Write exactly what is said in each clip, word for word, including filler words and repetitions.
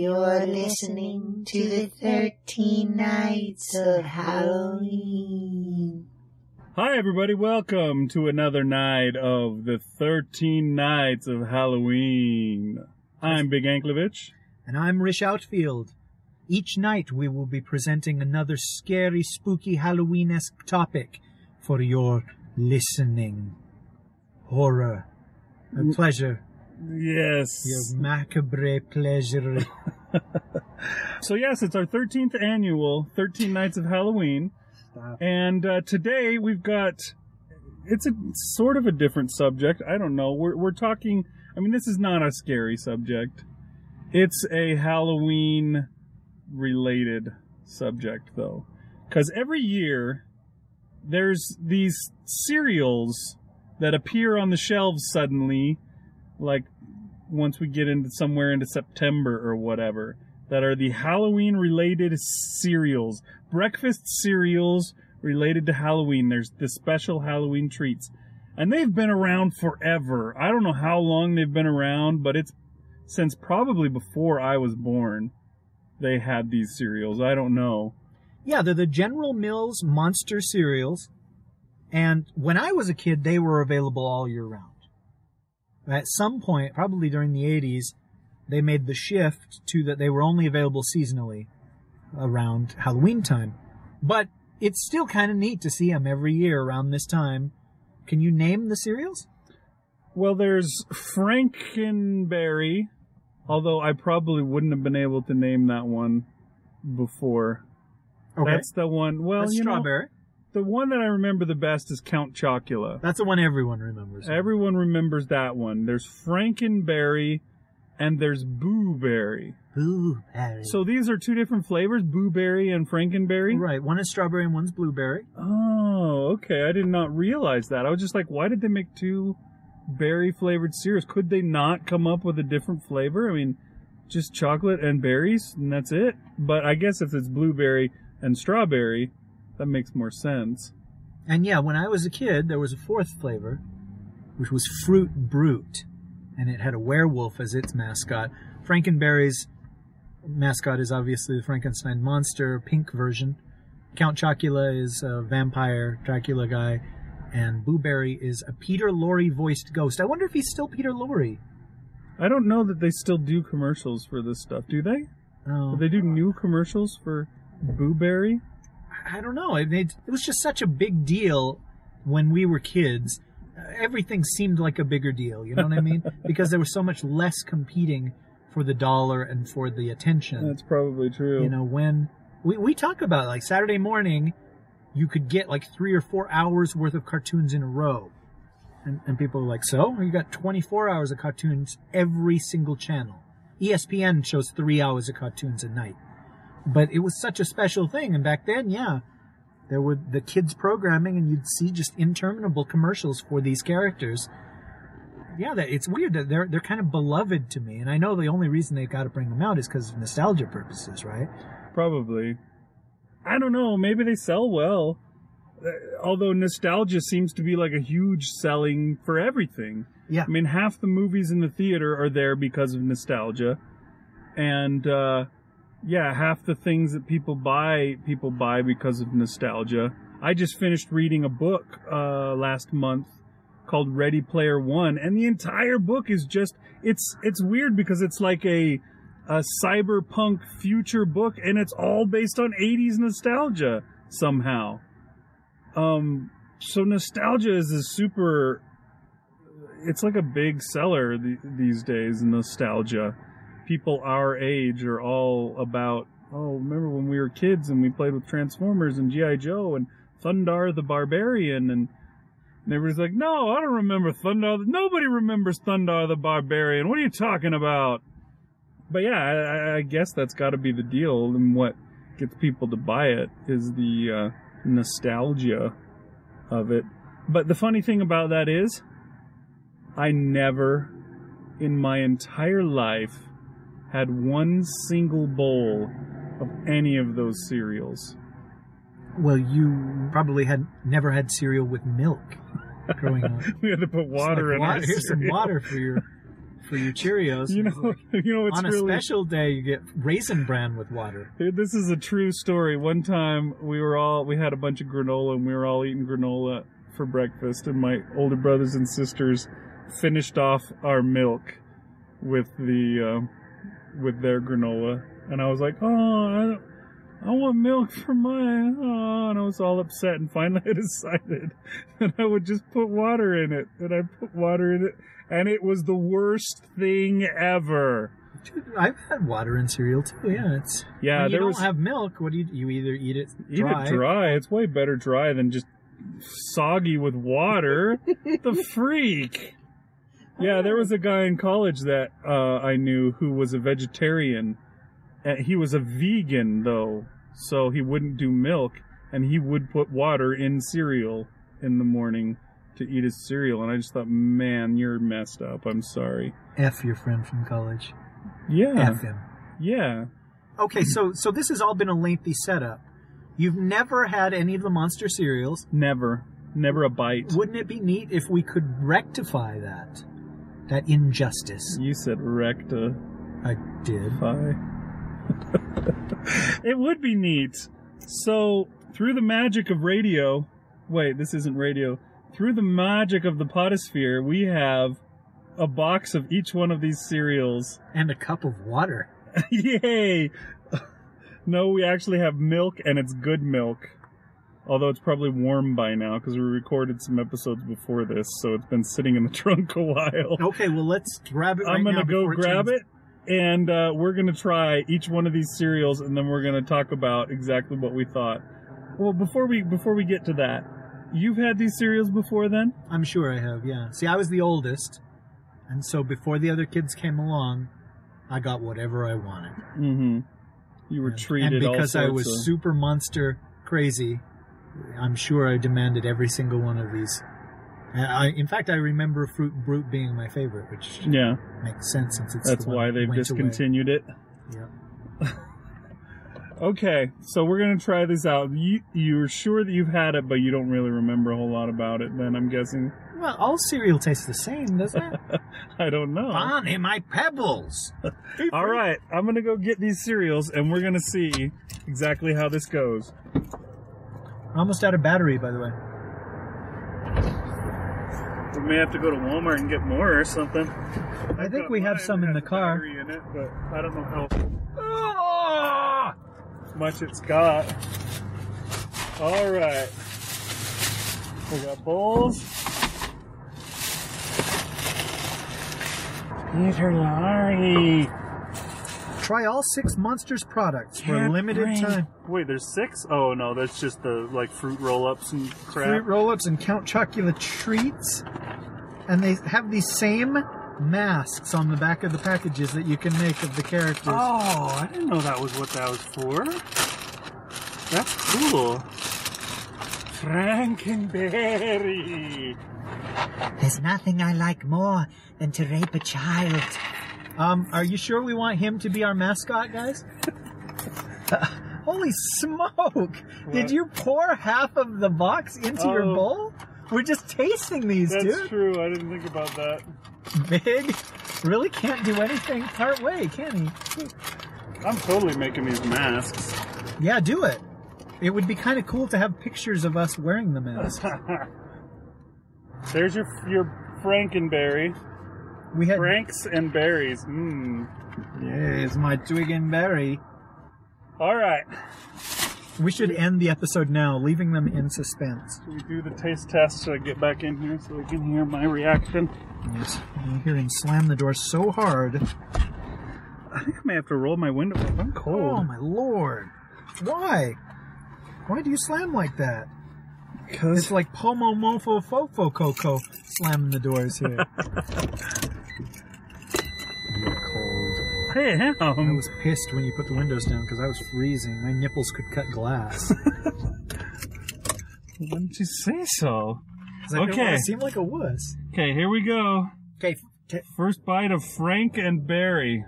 You're listening to the thirteen Nights of Halloween. Hi, everybody. Welcome to another night of the thirteen Nights of Halloween. I'm Bigg Anklevich. And I'm Rish Outfield. Each night we will be presenting another scary, spooky, Halloween-esque topic for your listening horror and pleasure. Yes. Your macabre pleasure. So yes, it's our thirteenth annual thirteen Nights of Halloween. Stop. And uh, today we've got, it's a sort of a different subject. I don't know. We're, we're talking, I mean, this is not a scary subject. It's a Halloween related subject though. Because every year there's these cereals that appear on the shelves suddenly, like once we get into somewhere into September or whatever, that are the Halloween related cereals, breakfast cereals related to Halloween. There's the special Halloween treats, and they've been around forever. I don't know how long they've been around, but it's since probably before I was born they had these cereals. I don't know. Yeah, they're the General Mills monster cereals, and when I was a kid they were available all year round. At some point, probably during the eighties, they made the shift to that they were only available seasonally around Halloween time. But it's still kind of neat to see them every year around this time. Can you name the cereals? Well, there's Frankenberry, although I probably wouldn't have been able to name that one before. Okay. That's the one. Well, That's you strawberry. Know, the one that I remember the best is Count Chocula. That's the one everyone remembers. Everyone remembers that one. There's Frankenberry, and there's Boo Berry. Boo Berry. So these are two different flavors, Boo Berry and Frankenberry? Right. One is strawberry and one's blueberry. Oh, okay. I did not realize that. I was just like, why did they make two berry-flavored cereals? Could they not come up with a different flavor? I mean, just chocolate and berries, and that's it? But I guess if it's blueberry and strawberry, that makes more sense. And yeah, when I was a kid, there was a fourth flavor, which was Fruit Brute, and it had a werewolf as its mascot. Frankenberry's mascot is obviously the Frankenstein monster, pink version. Count Chocula is a vampire, Dracula guy, and Boo Berry is a Peter Lorre-voiced ghost. I wonder if he's still Peter Lorre. I don't know that they still do commercials for this stuff, do they? Oh. Do they do new commercials for Boo Berry? I don't know. It, it, it was just such a big deal when we were kids. Everything seemed like a bigger deal, you know what I mean? Because there was so much less competing for the dollar and for the attention. That's probably true. You know, when we, we talk about it, like Saturday morning, you could get like three or four hours worth of cartoons in a row. And, and people are like, so? You got twenty-four hours of cartoons every single channel. E S P N shows three hours of cartoons a night. But it was such a special thing. And back then, yeah, there were the kids programming, and you'd see just interminable commercials for these characters. Yeah, that, it's weird that they're, they're kind of beloved to me. And I know the only reason they've got to bring them out is because of nostalgia purposes, right? Probably. I don't know. Maybe they sell well. Although nostalgia seems to be like a huge selling for everything. Yeah. I mean, half the movies in the theater are there because of nostalgia. And, uh... yeah, half the things that people buy, people buy because of nostalgia. I just finished reading a book uh, last month called Ready Player One, and the entire book is just, it's it's weird because it's like a, a cyberpunk future book, and it's all based on eighties nostalgia somehow. Um, so nostalgia is a super, it's like a big seller th- these days, nostalgia. People our age are all about, oh, remember when we were kids and we played with Transformers and G I. Joe and Thundar the Barbarian, and everybody's like, no, I don't remember Thundar. Nobody remembers Thundar the Barbarian. What are you talking about? But yeah, I, I guess that's got to be the deal, and what gets people to buy it is the uh, nostalgia of it. But the funny thing about that is, I never in my entire life had one single bowl of any of those cereals. Well, you probably had never had cereal with milk growing up. We had to put water like in water. Our cereal. Here's some water for your for your Cheerios. You know, like, you know what's on a really... special day, you get Raisin Bran with water. Dude, this is a true story. One time we were all we had a bunch of granola, and we were all eating granola for breakfast, and my older brothers and sisters finished off our milk with the uh, with their granola, and I was like, oh, I don't. I want milk for mine. Oh, and I was all upset. And finally I decided that I would just put water in it. And I put water in it. And it was the worst thing ever. Dude, I've had water in cereal, too. Yeah, it's... Yeah, when you there don't was, have milk, what do you... You either eat it dry. Eat it dry. It's way better dry than just soggy with water. The freak. Yeah, there was a guy in college that uh, I knew who was a vegetarian. He was a vegan, though, so he wouldn't do milk, and he would put water in cereal in the morning to eat his cereal. And I just thought, man, you're messed up. I'm sorry. F your friend from college. Yeah. F him. Yeah. Okay, so, so this has all been a lengthy setup. You've never had any of the monster cereals. Never. Never a bite. Wouldn't it be neat if we could rectify that? That injustice. You said recta. I did. Fi. It would be neat. So, through the magic of radio... Wait, this isn't radio. Through the magic of the Potosphere, we have a box of each one of these cereals. And a cup of water. Yay! No, we actually have milk, and it's good milk. Although it's probably warm by now, because we recorded some episodes before this, so it's been sitting in the trunk a while. Okay, well, let's grab it right I'm gonna now. I'm going to go grab it. it. And uh, we're going to try each one of these cereals, and then we're going to talk about exactly what we thought. Well, before we before we get to that, you've had these cereals before then? I'm sure I have, yeah. See, I was the oldest, and so before the other kids came along, I got whatever I wanted. Mm-hmm. You were and, treated also. And because I was of... super monster crazy, I'm sure I demanded every single one of these. I, in fact, I remember Fruit Brute being my favorite, which yeah. makes sense since it's That's the why they've discontinued away. it. Yeah. Okay, so we're going to try this out. You, you're sure that you've had it, but you don't really remember a whole lot about it then, I'm guessing. Well, all cereal tastes the same, doesn't it? I don't know. Bonnie, my pebbles! All right, I'm going to go get these cereals, and we're going to see exactly how this goes. I'm almost out of battery, by the way. We may have to go to Walmart and get more or something. I, I think we have some in the car. In it, but I don't know how ah! much it's got. All right, we got bowls. Peter Lorre. Try all six Monsters products Can't for a limited bring. time. Wait, there's six? Oh no, that's just the like fruit roll-ups and crap. Fruit roll-ups and Count Chocula treats. And they have these same masks on the back of the packages that you can make of the characters. Oh, I didn't know that was what that was for. That's cool. Frankenberry. There's nothing I like more than to rape a child. Um, are you sure we want him to be our mascot, guys? Holy smoke! What? Did you pour half of the box into oh. your bowl? We're just tasting these, That's dude. That's true. I didn't think about that. Big really can't do anything part way, can he? I'm totally making these masks. Yeah, do it. It would be kind of cool to have pictures of us wearing the masks. There's your your Frankenberry. We had Franks and berries. Mmm. Yes, my twig and berry. All right. We should end the episode now, leaving them in suspense. Should we do the taste test so I get back in here so we can hear my reaction? Yes. I'm hearing slam the door so hard. I think I may have to roll my window up. I'm cold. Oh, my Lord. Why? Why do you slam like that? Because it's like pomo mofo fofo coco slamming the doors here. Cold. Damn. I was pissed when you put the windows down because I was freezing. My nipples could cut glass. Why didn't you say so? I okay. I seem like a wuss. Okay, here we go. Okay. First bite of Frank and Barry.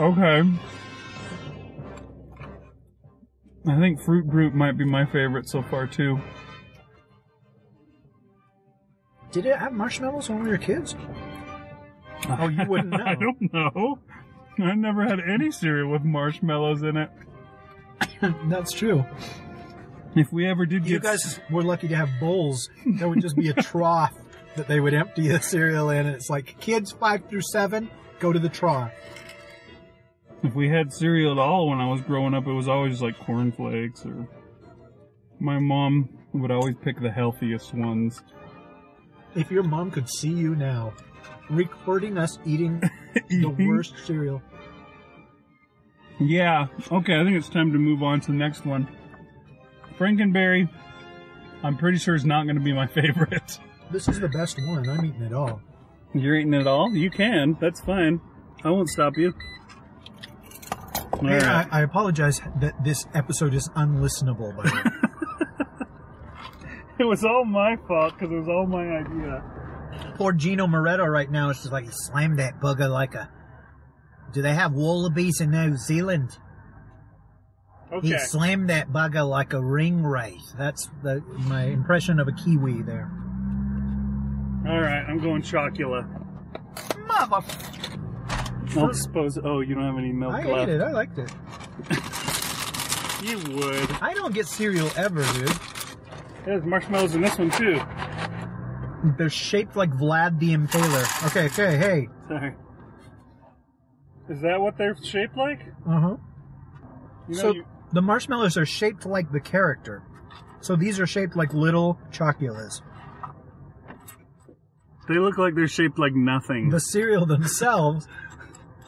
Okay. I think Fruit Brute might be my favorite so far, too. Did it have marshmallows when we were kids? Oh, you wouldn't know. I don't know. I never had any cereal with marshmallows in it. That's true. If we ever did get... You guys were lucky to have bowls. That would just be a trough that they would empty the cereal in. And it's like, kids five through seven, go to the trough. If we had cereal at all when I was growing up, it was always like Corn Flakes or... My mom would always pick the healthiest ones. If your mom could see you now, recording us eating, eating the worst cereal. Yeah. Okay, I think it's time to move on to the next one. Frankenberry, I'm pretty sure, is not going to be my favorite. This is the best one. I'm eating it all. You're eating it all? You can. That's fine. I won't stop you. All hey, right. I, I apologize that this episode is unlistenable, by the way. It was all my fault because it was all my idea. Poor Gino Moretta right now is just like, slam that bugger like a... Do they have wallabies in New Zealand? Okay. He slammed that bugger like a ringwraith. That's the, my impression of a Kiwi there. All right, I'm going Chocula. Mother... I suppose... Oh, you don't have any milk left. I ate it. I liked it. You would. I don't get cereal ever, dude. There's marshmallows in this one, too. They're shaped like Vlad the Impaler. Okay, okay, hey. Sorry. Is that what they're shaped like? Uh-huh. You know, so you... the marshmallows are shaped like the character. So these are shaped like little Choculas. They look like they're shaped like nothing. The cereal themselves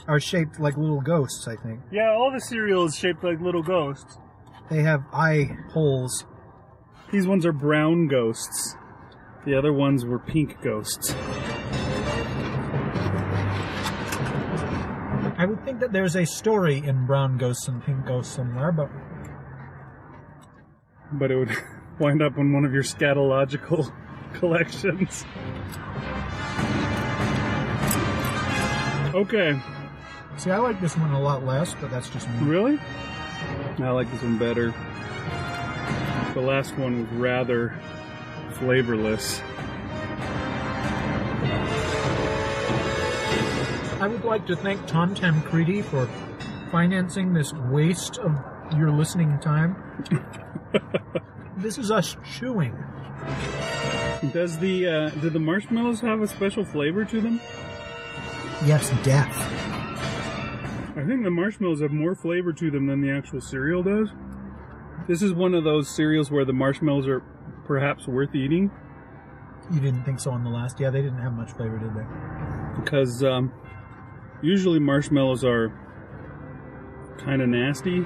are shaped like little ghosts, I think. Yeah, all the cereal is shaped like little ghosts. They have eye holes. These ones are brown ghosts. The other ones were pink ghosts. I would think that there's a story in brown ghosts and pink ghosts somewhere, but... But it would wind up in one of your scatological collections. Okay. See, I like this one a lot less, but that's just me. Really? I like this one better. The last one was rather flavorless. I would like to thank Tom Tancredi for financing this waste of your listening time. This is us chewing. Does the uh, do the marshmallows have a special flavor to them? Yes, death. I think the marshmallows have more flavor to them than the actual cereal does. This is one of those cereals where the marshmallows are perhaps worth eating. You didn't think so on the last? Yeah, they didn't have much flavor, did they? Because... Um, usually marshmallows are kind of nasty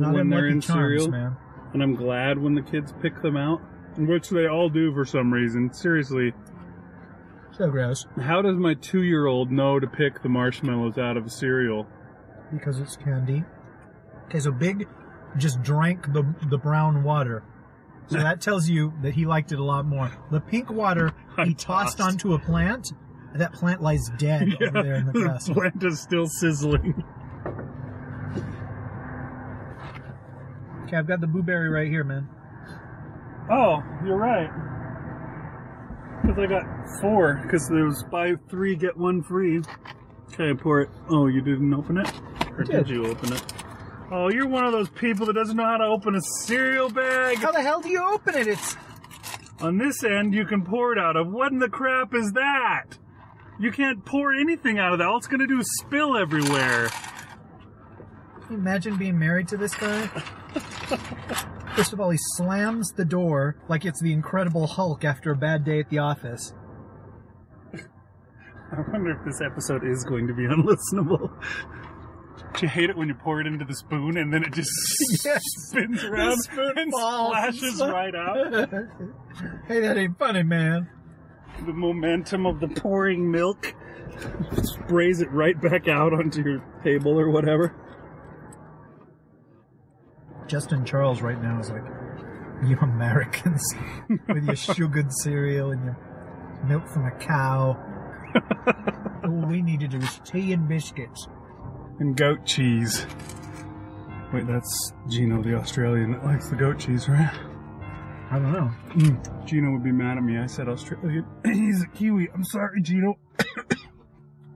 Not when they're in Charms, cereal, man. And I'm glad when the kids pick them out, which they all do for some reason. Seriously. So gross. How does my two-year-old know to pick the marshmallows out of a cereal? Because it's candy. Okay, so Big just drank the, the brown water. So that tells you that he liked it a lot more. The pink water he tossed, tossed onto a plant... That plant lies dead yeah, over there in the grass. The plant is still sizzling. Okay, I've got the Boo Berry right here, man. Oh, you're right. Because I got four, because there was buy three, get one free. Okay, pour it. Oh, you didn't open it? Or did. did you open it? Oh, you're one of those people that doesn't know how to open a cereal bag. How the hell do you open it? It's... On this end, you can pour it out of. What in the crap is that? You can't pour anything out of that. All it's going to do is spill everywhere. Can you imagine being married to this guy? First of all, he slams the door like it's the Incredible Hulk after a bad day at the office. I wonder if this episode is going to be unlistenable. Do you hate it when you pour it into the spoon and then it just yes. spins around and falls. Splashes right out? Hey, that ain't funny, man. The momentum of the pouring milk sprays it right back out onto your table or whatever. Justin Charles right now is like, you Americans with your sugared cereal and your milk from a cow. All we needed was tea and biscuits. And goat cheese. Wait, that's Gino, the Australian that likes the goat cheese, right? I don't know. Mm. Gino would be mad at me. I said Australian. He's a Kiwi. I'm sorry, Gino.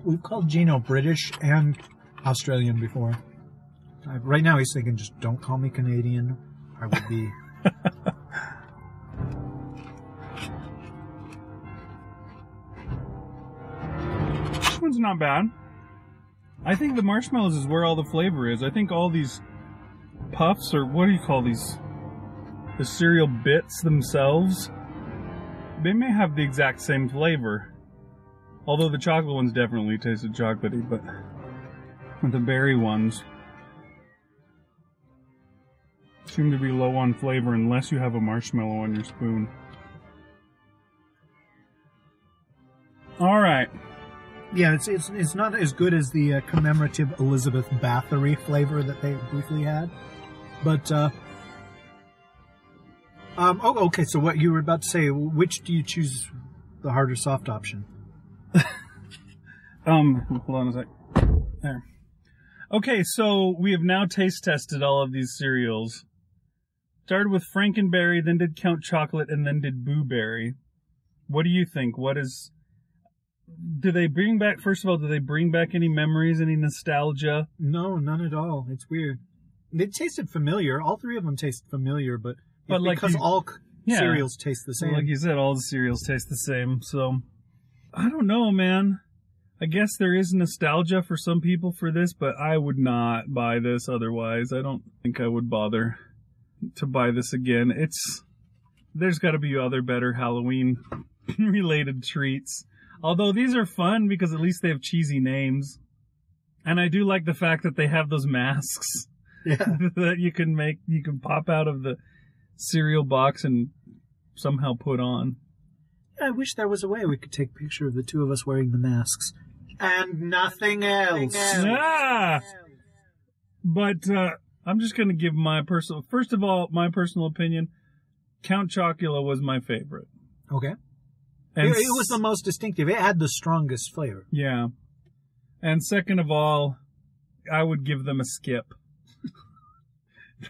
We've called Gino British and Australian before. Uh, right now he's thinking, just don't call me Canadian. I would be... This one's not bad. I think the marshmallows is where all the flavor is. I think all these puffs, or what do you call these? The cereal bits themselves, they may have the exact same flavor. Although the chocolate ones definitely tasted chocolatey, but the berry ones seem to be low on flavor unless you have a marshmallow on your spoon. All right. Yeah, it's it's it's not as good as the uh, commemorative Elizabeth Bathory flavor that they briefly had, but uh, um, oh, okay. So what you were about to say? Which do you choose, the hard or soft option? um, hold on a sec. There. Okay, so we have now taste tested all of these cereals. Started with Frankenberry, then did Count Chocolate, and then did Boo Berry. What do you think? What is? Do they bring back, first of all, do they bring back any memories, any nostalgia? No, none at all. It's weird. They tasted familiar. All three of them taste familiar, but, but it's like because you, all yeah, cereals taste the same. Like you said, all the cereals taste the same. So, I don't know, man. I guess there is nostalgia for some people for this, but I would not buy this otherwise. I don't think I would bother to buy this again. It's There's got to be other better Halloween-related treats. Although these are fun because at least they have cheesy names. And I do like the fact that they have those masks yeah. that you can make, you can pop out of the cereal box and somehow put on. I wish there was a way we could take a picture of the two of us wearing the masks. And nothing else. Yeah. But uh, I'm just going to give my personal, first of all, my personal opinion. Count Chocula was my favorite. Okay. And it was the most distinctive. It had the strongest flavor. Yeah. And second of all, I would give them a skip.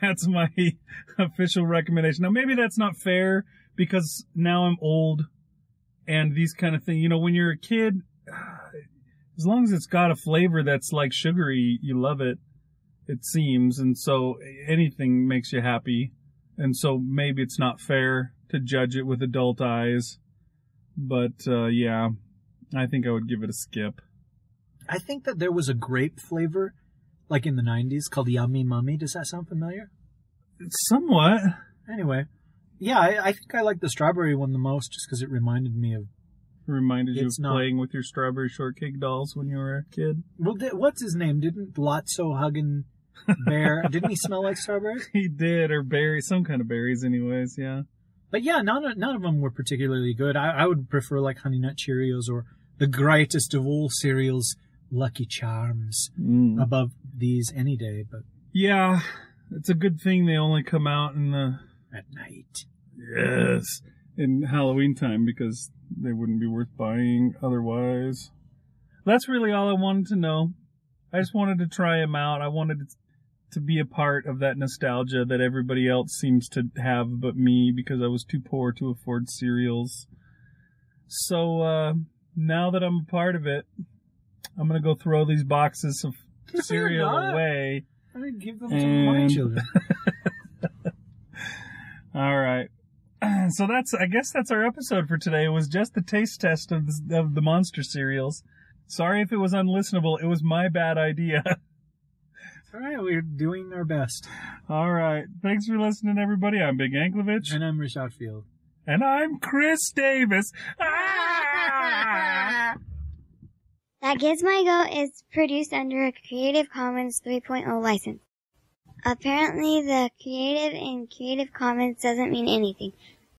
That's my official recommendation. Now, maybe that's not fair because now I'm old and these kind of things. You know, when you're a kid, as long as it's got a flavor that's like sugary, you love it, it seems. And so anything makes you happy. And so maybe it's not fair to judge it with adult eyes. But, uh, yeah, I think I would give it a skip. I think that there was a grape flavor, like in the nineties, called Yummy Mummy. Does that sound familiar? Somewhat. Anyway, yeah, I, I think I like the strawberry one the most just because it reminded me of... Reminded you of not, playing with your Strawberry Shortcake dolls when you were a kid? Well, did, what's his name? Didn't Lotso Huggin' Bear... didn't he smell like strawberry? He did, or berries, some kind of berries anyways, yeah. But yeah, none, none of them were particularly good. I, I would prefer like Honey Nut Cheerios or the greatest of all cereals, Lucky Charms, mm. above these any day. But yeah, it's a good thing they only come out in the... At night. Yes, in Halloween time because they wouldn't be worth buying otherwise. That's really all I wanted to know. I just wanted to try them out. I wanted to... to be a part of that nostalgia that everybody else seems to have but me because I was too poor to afford cereals. So uh, now that I'm a part of it, I'm going to go throw these boxes of cereal away. I'm going to give them and... to my children. All right. So that's, I guess that's our episode for today. It was just the taste test of the, of the monster cereals. Sorry if it was unlistenable. It was my bad idea. All right, we're doing our best. All right. Thanks for listening, everybody. I'm Bigg Anklevich. And I'm Rish Outfield. And I'm Chris Davis. Ah! That Gives My Goat is produced under a Creative Commons three point oh license. Apparently, the creative in Creative Commons doesn't mean anything.